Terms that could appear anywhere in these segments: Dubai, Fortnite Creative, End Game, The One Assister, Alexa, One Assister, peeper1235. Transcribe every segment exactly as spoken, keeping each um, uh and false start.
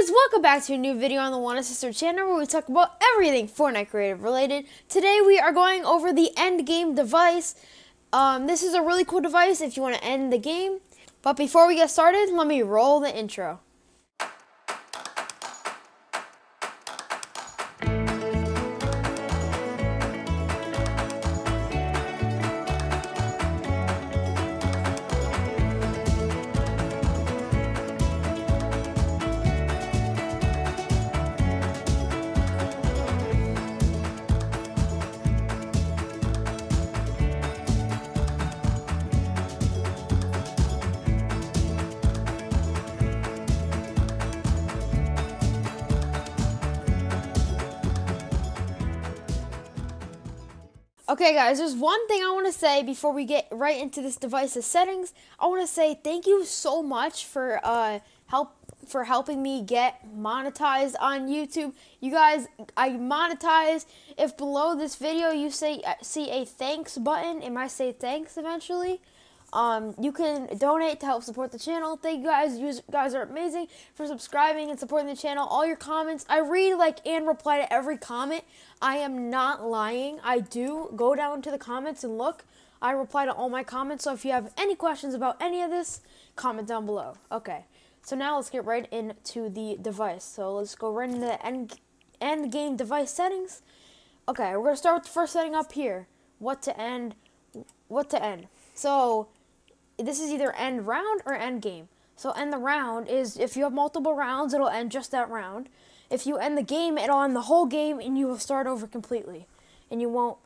guys, welcome back to a new video on the One Assister channel where we talk about everything Fortnite Creative related. Today we are going over the end game device. Um, this is a really cool device if you want to end the game. But before we get started, let me roll the intro. Okay guys, there's one thing I want to say before we get right into this device's settings. I want to say thank you so much for uh, help for helping me get monetized on YouTube. You guys, I monetize. If below this video you say see a thanks button, it might say thanks eventually. Um, you can donate to help support the channel. Thank you guys. You guys are amazing for subscribing and supporting the channel. All your comments, I read like and reply to every comment. I am not lying. I do go down to the comments and look. I reply to all my comments. So if you have any questions about any of this, comment down below. Okay. So now let's get right into the device. So let's go right into the end, end game device settings. Okay. We're going to start with the first setting up here. What to end. What to end. So this is either end round or end game. So end the round is if you have multiple rounds, it'll end just that round. If you end the game, it'll end the whole game and you will start over completely. And you won't,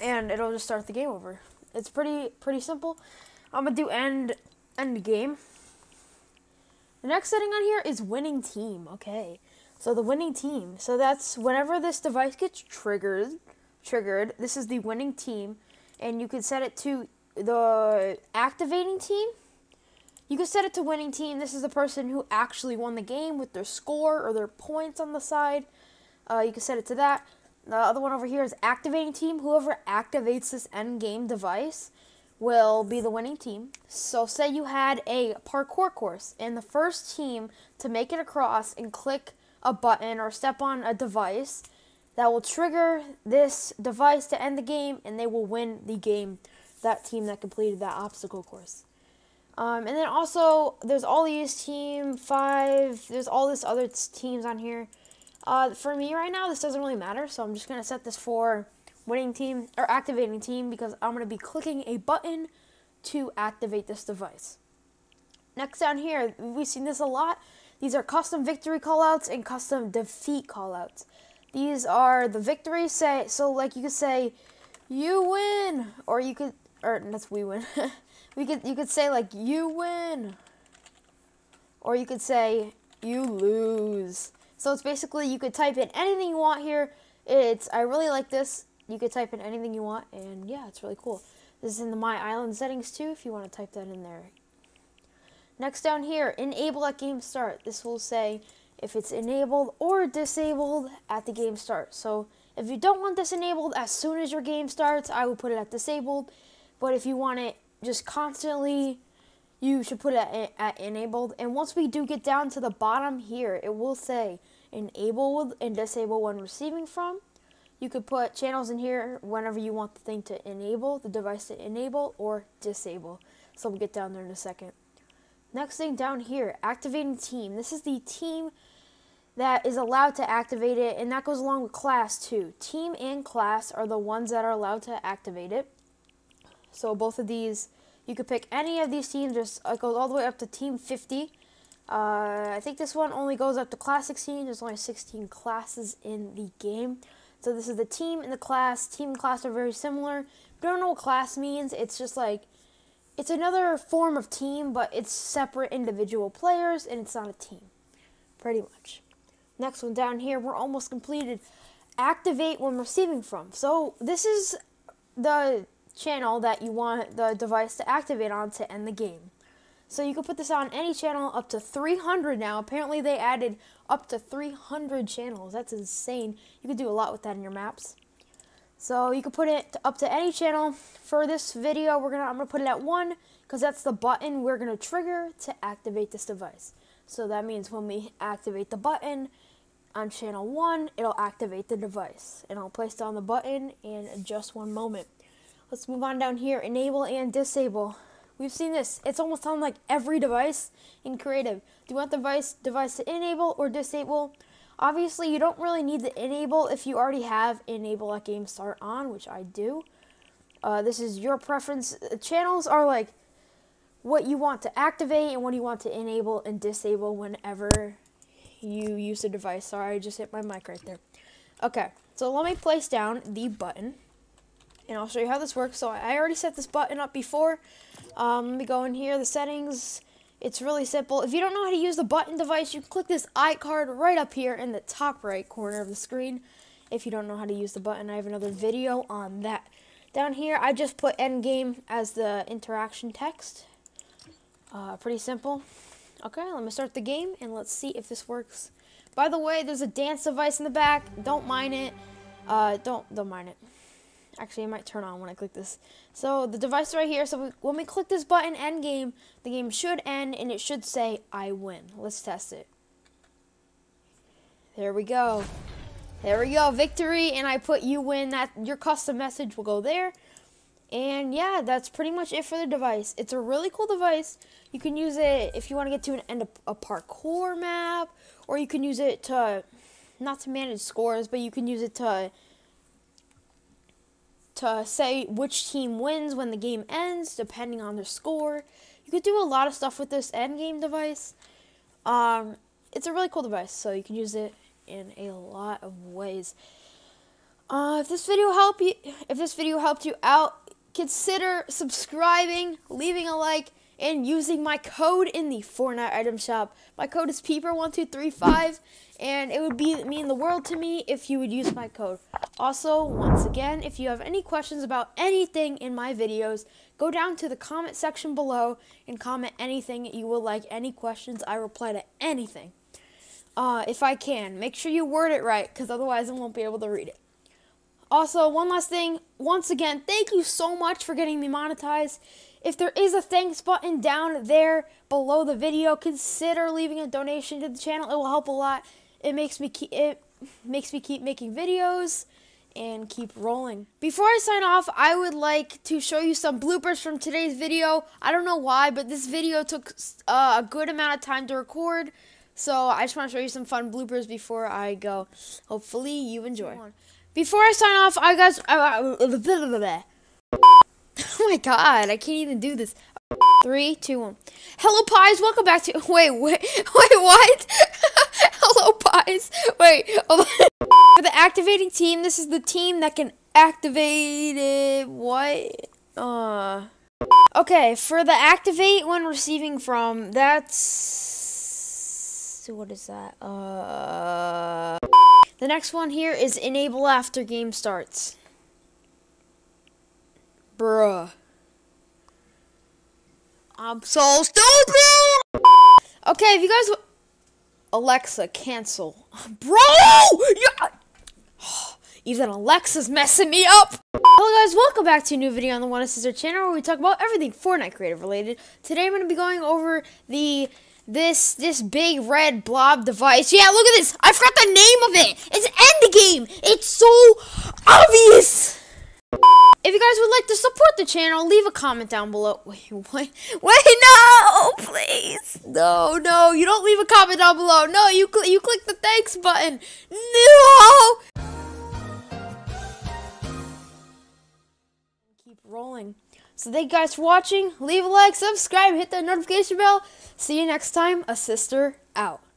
and it'll just start the game over. It's pretty pretty simple. I'm gonna do end end game. The next setting on here is winning team. Okay, so the winning team. So that's whenever this device gets triggered, triggered. This is the winning team, and you can set it to the activating team. You can set it to winning team. This is the person who actually won the game with their score or their points on the side. Uh, you can set it to that. The other one over here is activating team. Whoever activates this end game device will be the winning team. So say you had a parkour course and the first team to make it across and click a button or step on a device that will trigger this device to end the game, and they will win the game, that team that completed that obstacle course. Um, and then also, there's all these team five, there's all this other teams on here. Uh, for me right now, this doesn't really matter, so I'm just gonna set this for winning team, or activating team, because I'm gonna be clicking a button to activate this device. Next down here, we've seen this a lot. These are custom victory callouts and custom defeat callouts. These are the victories, say, so like you could say, you win, or you could, or that's we win. we could you could say like you win, or you could say you lose. So it's basically you could type in anything you want here. It's I really like this. You could type in anything you want, and yeah, it's really cool. This is in the My Island settings too, if you want to type that in there. Next down here, enable at game start. This will say if it's enabled or disabled at the game start. So if you don't want this enabled as soon as your game starts, I would put it at disabled. But if you want it just constantly, you should put it at, at enabled. And once we do get down to the bottom here, it will say enabled and disabled when receiving from. You could put channels in here whenever you want the thing to enable, the device to enable or disable. So we'll get down there in a second. Next thing down here, activating team. This is the team that is allowed to activate it, and that goes along with class too. Team and class are the ones that are allowed to activate it. So both of these, you could pick any of these teams. Just it goes all the way up to team fifty. Uh, I think this one only goes up to class sixteen. There's only sixteen classes in the game. So this is the team and the class. Team and class are very similar. If you don't know what class means, it's just like, it's another form of team, but it's separate individual players, and it's not a team, pretty much. Next one down here, we're almost completed. Activate when receiving from. So this is the channel that you want the device to activate on to end the game. So you can put this on any channel up to three hundred now. Apparently they added up to three hundred channels. That's insane. You can do a lot with that in your maps. So you can put it up to any channel. For this video, we're gonna I'm gonna put it at one because that's the button we're gonna trigger to activate this device. So that means when we activate the button on channel one, it'll activate the device. And I'll place down the button in just one moment. Let's move on down here, enable and disable. We've seen this. It's almost on like every device in Creative. Do you want the device, device to enable or disable? Obviously, you don't really need the enable if you already have enable at game start on, which I do. Uh, this is your preference. Channels are like what you want to activate and what you want to enable and disable whenever you use the device. Sorry, I just hit my mic right there. Okay, so let me place down the button. And I'll show you how this works. So I already set this button up before. Um, let me go in here, the settings. It's really simple. If you don't know how to use the button device, you can click this eye card right up here in the top right corner of the screen. If you don't know how to use the button, I have another video on that. Down here, I just put End Game as the interaction text. Uh, pretty simple. Okay, let me start the game and let's see if this works. By the way, there's a dance device in the back. Don't mind it. Uh, don't, don't mind it. Actually, it might turn on when I click this. So the device right here, so we, when we click this button, end game, the game should end, and it should say, I win. Let's test it. There we go. There we go, victory, and I put you win. That your custom message will go there. And yeah, that's pretty much it for the device. It's a really cool device. You can use it if you want to get to an end of a parkour map, or you can use it to, not to manage scores, but you can use it to, to say which team wins when the game ends, depending on their score. You could do a lot of stuff with this end game device. Um, it's a really cool device, so you can use it in a lot of ways. Uh, if this video helped you, if this video helped you out, consider subscribing, leaving a like, and using my code in the Fortnite item shop. My code is peeper one two three five, and it would be mean the world to me if you would use my code. Also, once again, if you have any questions about anything in my videos, go down to the comment section below and comment anything you would like, any questions. I reply to anything. Uh, if I can, make sure you word it right, because otherwise I won't be able to read it. Also, one last thing, once again, thank you so much for getting me monetized. If there is a thanks button down there below the video, consider leaving a donation to the channel. It will help a lot. It makes me keep, it makes me keep making videos and keep rolling. Before I sign off, I would like to show you some bloopers from today's video. I don't know why, but this video took uh, a good amount of time to record. So I just want to show you some fun bloopers before I go. Hopefully you enjoy. Before I sign off, I guys... Uh, Oh my god, I can't even do this. Three, two, one. Hello, Pies. Welcome back to. Wait, wait, wait, what? Hello, Pies. Wait. For the activating team, this is the team that can activate it. What? Uh. Okay, for the activate when receiving from, that's. What is that? Uh. The next one here is enable after game starts. Bruh. I'm so stupid! Okay, if you guys... Alexa, cancel. Bro! Yeah. Even Alexa's messing me up! Hello guys, welcome back to a new video on the One Assister channel where we talk about everything Fortnite Creative related. Today I'm going to be going over the... This this big red blob device. Yeah, look at this! I forgot the name of it! It's End Game! It's so obvious! If you guys would like to support the channel, leave a comment down below. Wait, wait, wait, no, please. No, no, you don't leave a comment down below. No, you, cl you click the thanks button. No. Keep rolling. So thank you guys for watching. Leave a like, subscribe, hit that notification bell. See you next time. Assister out.